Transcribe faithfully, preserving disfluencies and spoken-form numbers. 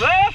Love